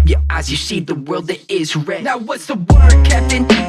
up your eyes, you see the world that is red. Now what's the word, Captain?